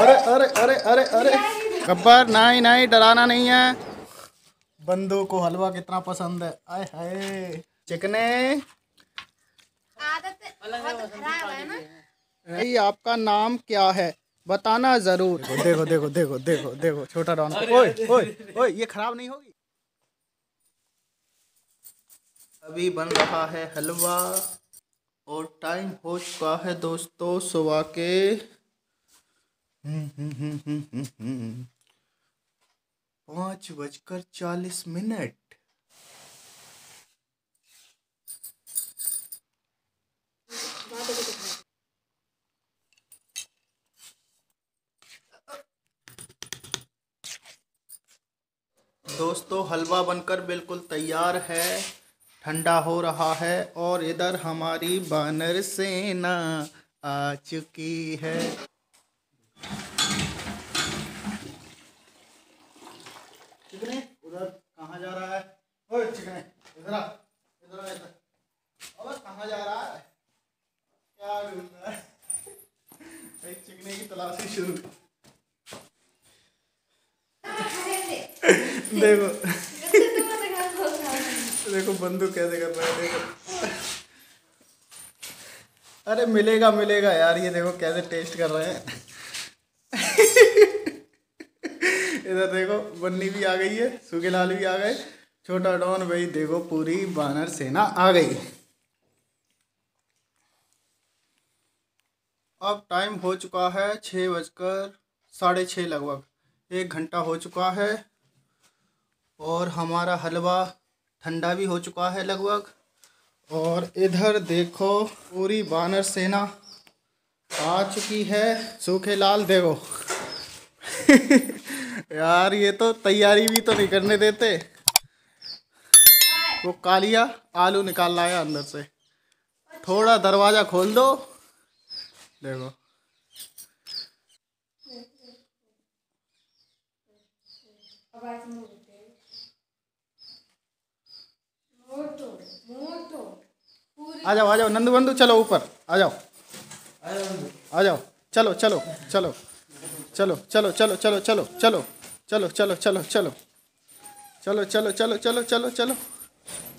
अरे अरे अरे अरे अरे गब्बर नहीं नहीं डराना नहीं है। बंदू को हलवा कितना पसंद है। आए हाय चिकने भाई आपका नाम क्या है बताना जरूर। देखो देखो देखो देखो देखो छोटा डॉन ओए ओए ओए ये खराब नहीं होगी। अभी बन रहा है हलवा और टाइम हो चुका है दोस्तों सुबह के हम्म 5:40। दोस्तों हलवा बनकर बिल्कुल तैयार है, ठंडा हो रहा है और इधर हमारी बानर सेना आ चुकी है। चिकने उधर कहाँ जा रहा है? ओए चिकने इधर आ, इधर आ, इधर अब कहाँ जा रहा है? क्या ढूंढ रहा है? चिकने की तलाशी शुरू। देखो देखो बंदू कैसे कर रहा है। देखो अरे मिलेगा मिलेगा यार, ये देखो कैसे टेस्ट कर रहे हैं। इधर देखो बन्नी भी आ गई है, सूखे लाल भी आ गए, छोटा डॉन भाई देखो पूरी बानर सेना आ गई। अब टाइम हो चुका है 6:06 लगभग, 1 घंटा हो चुका है और हमारा हलवा ठंडा भी हो चुका है लगभग। और इधर देखो पूरी बानर सेना आ चुकी है। सूखे लाल देखो यार ये तो तैयारी भी तो नहीं करने देते। वो कालिया आलू निकाल लाया अंदर से, थोड़ा दरवाज़ा खोल दो। देखो आ जाओ नंदू बंदू चलो ऊपर आ जाओ चलो चलो चलो चलो चलो चलो चलो चलो चलो चलो चलो चलो चलो चलो चलो चलो चलो चलो चलो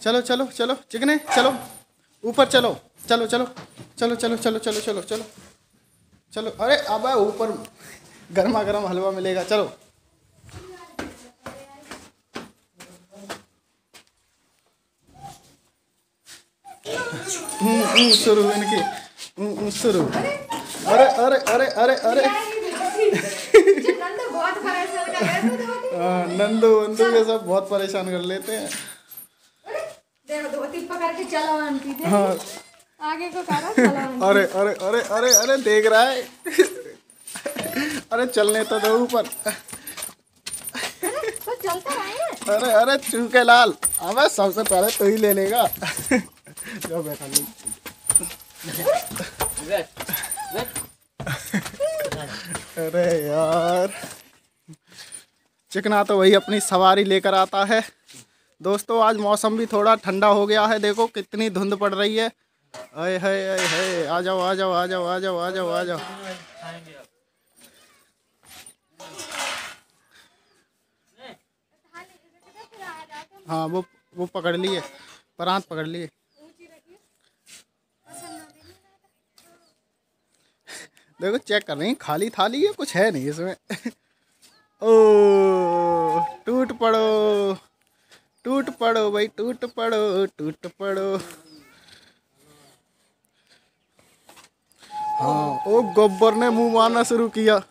चलो चलो चलो चिकने चलो ऊपर चलो चलो चलो चलो चलो चलो चलो चलो चलो चलो। अरे अब ऊपर गर्मा गर्म हलवा मिलेगा। चलो शुरू इनकी शुरू। अरे अरे अरे अरे अरे नंदू बंदू ये सब बहुत परेशान कर लेते हैं। हाँ आगे को अरे अरे अरे अरे अरे देख रहा है। अरे चलने तो दो ऊपर। अरे अरे चूके लाल अब सबसे पहले तू ही ले लेगा। जाओ बैठा अरे यार चिकना तो वही अपनी सवारी लेकर आता है। दोस्तों आज मौसम भी थोड़ा ठंडा हो गया है, देखो कितनी धुंध पड़ रही है। अय हाय हाय आ जाओ आ जाओ आ जाओ आ जाओ आ जाओ आ जाओ। हाँ वो पकड़ लिए परांत पकड़ लिए। देखो चेक कर रही हैं, खाली थाली है कुछ है नहीं इसमें। ओ टूट पड़ो भाई टूट पड़ो हाँ। ओ गब्बर ने मुंह मारना शुरू किया।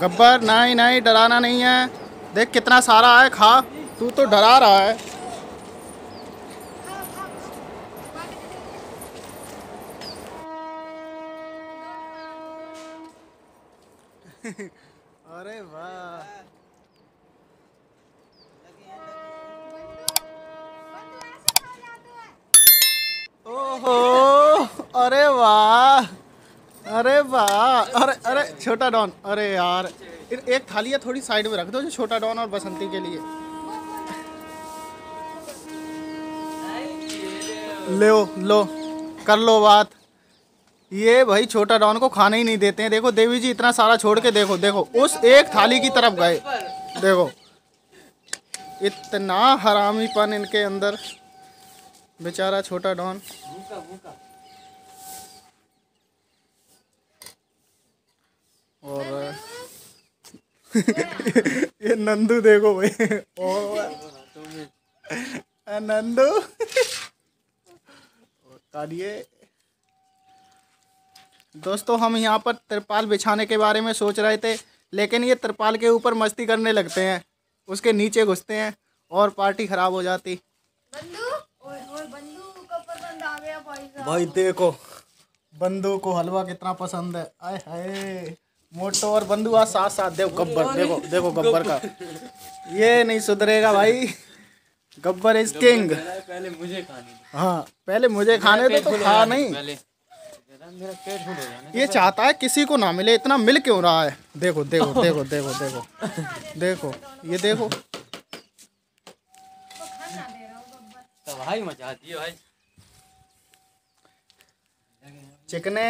गब्बर नहीं नहीं डराना नहीं है, देख कितना सारा है खा, तू तो डरा रहा है। अरे वाह अरे वाह, अरे वाह, अरे अरे छोटा डॉन। अरे यार एक थालियाँ थोड़ी साइड में रख दो जो छोटा डॉन और बसंती के लिए। ले लो, कर लो बात। ये भाई छोटा डॉन को खाना ही नहीं देते हैं। देखो देवी जी इतना सारा छोड़ के, देखो देखो उस एक थाली की तरफ गए। देखो इतना हरामीपन इनके अंदर। बेचारा छोटा डॉन और ये नंदू देखो भाई। और नंदू कारिए। दोस्तों हम यहाँ पर तिरपाल बिछाने के बारे में सोच रहे थे, लेकिन ये तिरपाल के ऊपर मस्ती करने लगते हैं, उसके नीचे घुसते हैं और पार्टी खराब हो जाती। भाई देखो बंदू को हलवा कितना पसंद है। आए हाय मोटो और बंदू आज साथ साथ। देखो गब्बर, देखो देखो गब्बर का, ये नहीं सुधरेगा भाई। Gabbar is king. पहले मुझे खाने, हाँ पहले मुझे खाने दो तो खा नहीं। ये चाहता है किसी को ना मिले, इतना मिल क्यों रहा है। देखो देखो देखो देखो देखो देखो ये देखो तबाही मचा दी है भाई। चिकने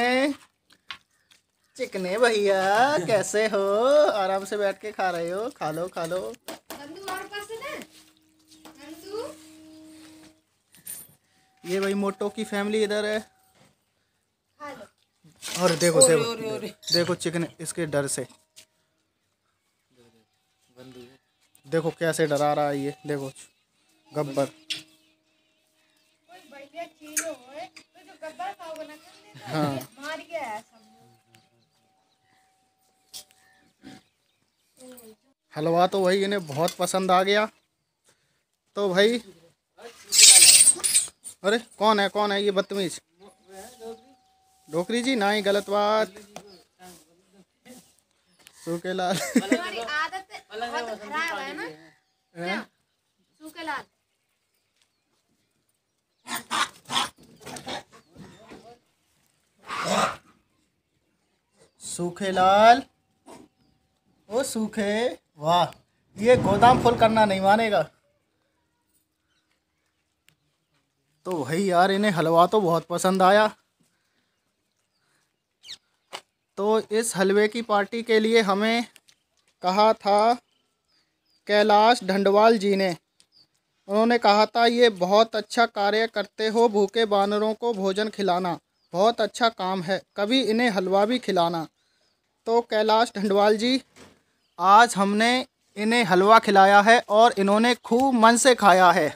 चिकने भैया कैसे हो, आराम से बैठ के खा रहे हो, खा लो खा लो। ये भाई मोटो की फैमिली इधर है। और देखो ओरे, देखो ओरे, ओरे। देखो चिकन इसके डर से, देखो कैसे डरा रहा है ये। देखो गब्बर, हाँ हलवा तो भाई इन्हें बहुत पसंद आ गया। तो भाई अरे कौन है, कौन है ये बदतमीज डोकरी जी? ना ही गलत बात। सूखे लाल हमारी आदत बहुत खराब है ना, क्या सूखे लाल। सूखे लाल ओ सूखे, वाह ये गोदाम फुल करना नहीं मानेगा। तो भाई यार इन्हें हलवा तो बहुत पसंद आया। तो इस हलवे की पार्टी के लिए हमें कहा था कैलाश ढंडवाल जी ने। उन्होंने कहा था ये बहुत अच्छा कार्य करते हो, भूखे बानरों को भोजन खिलाना बहुत अच्छा काम है, कभी इन्हें हलवा भी खिलाना। तो कैलाश ढंडवाल जी आज हमने इन्हें हलवा खिलाया है और इन्होंने खूब मन से खाया है।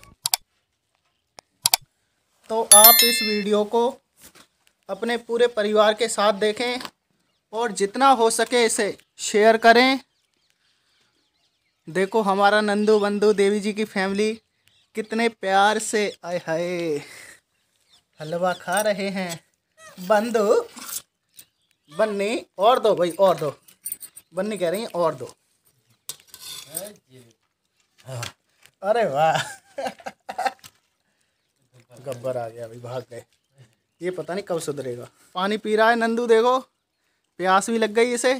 तो आप इस वीडियो को अपने पूरे परिवार के साथ देखें और जितना हो सके इसे शेयर करें। देखो हमारा नंदू बंदू देवी जी की फैमिली कितने प्यार से आए हाय हलवा खा रहे हैं। बंदू बन्नी और दो भाई, और दो बन्नी कह रही है और दो। अरे वाह गब्बर आ गया भाई, भाग गए। ये पता नहीं कब सुधरेगा। पानी पी रहा है नंदू, देखो प्यास भी लग गई इसे।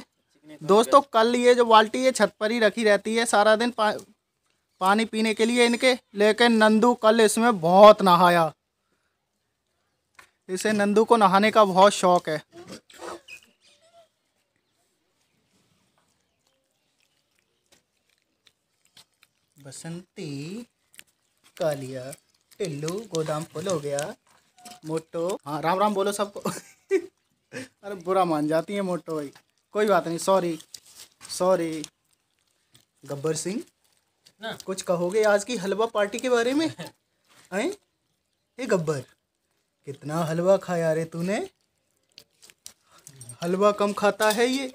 दोस्तों कल ये जो बाल्टी है छत पर ही रखी रहती है सारा दिन पानी पीने के लिए इनके, लेकिन नंदू कल इसमें बहुत नहाया। इसे नंदू को नहाने का बहुत शौक है। बसंती कालिया टिल्लू गोदाम फुल हो गया। मोटो हाँ राम राम बोलो सबको। अरे बुरा मान जाती है मोटो भाई, कोई बात नहीं, सॉरी सॉरी। गब्बर सिंह ना कुछ कहोगे आज की हलवा पार्टी के बारे में? आए ये गब्बर कितना हलवा खाया रे तूने, हलवा कम खाता है ये,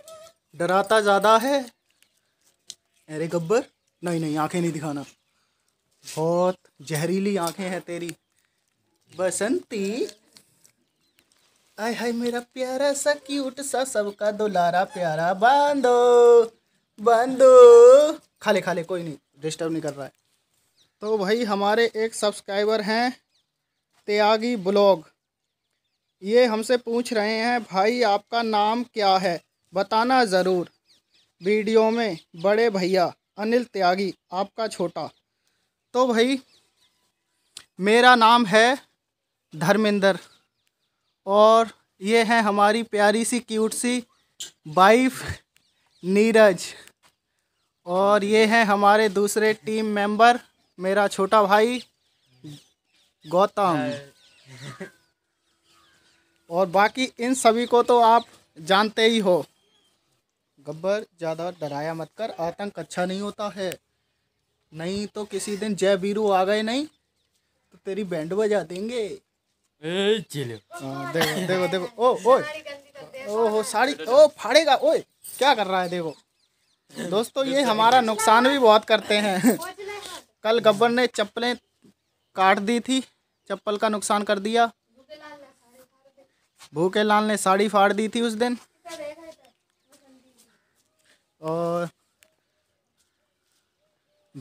डराता ज़्यादा है। अरे गब्बर नहीं नहीं आंखें नहीं दिखाना, बहुत जहरीली आंखें हैं तेरी। बसंती आय हाय मेरा प्यारा सा क्यूट सा सबका दुलारा प्यारा, बांधो बांधो। खाले खाले कोई नहीं, डिस्टर्ब नहीं कर रहा है। तो भाई हमारे एक सब्सक्राइबर हैं त्यागी ब्लॉग, ये हमसे पूछ रहे हैं, भाई आपका नाम क्या है, बताना ज़रूर। वीडियो में बड़े भैया अनिल त्यागी, आपका छोटा। तो भाई मेरा नाम है धर्मेंद्र और ये है हमारी प्यारी सी क्यूट सी वाइफ नीरज और ये हैं हमारे दूसरे टीम मेंबर, मेरा छोटा भाई गौतम। और बाकी इन सभी को तो आप जानते ही हो। गब्बर ज़्यादा डराया मत कर, आतंक अच्छा नहीं होता है, नहीं तो किसी दिन जय वीरू आ गए नहीं तो तेरी बैंड बजा देंगे। ए चलो देखो देखो देखो, ओ ओए ओहो साड़ी ओ फाड़ेगा, ओए क्या कर रहा है देखो। दोस्तों ये हमारा नुकसान भी बहुत करते हैं। कल गब्बर ने चप्पलें काट दी थी, चप्पल का नुकसान कर दिया। भूखे लाल ने साड़ी फाड़ दी थी उस दिन। और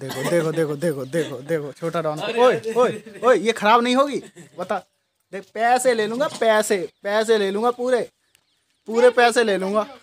देखो देखो देखो देखो देखो देखो छोटा डॉन, ओए ओए ओए ये खराब नहीं होगी, बता देख पैसे ले लूँगा, पैसे पैसे ले लूँगा, पूरे पूरे पैसे ले लूँगा।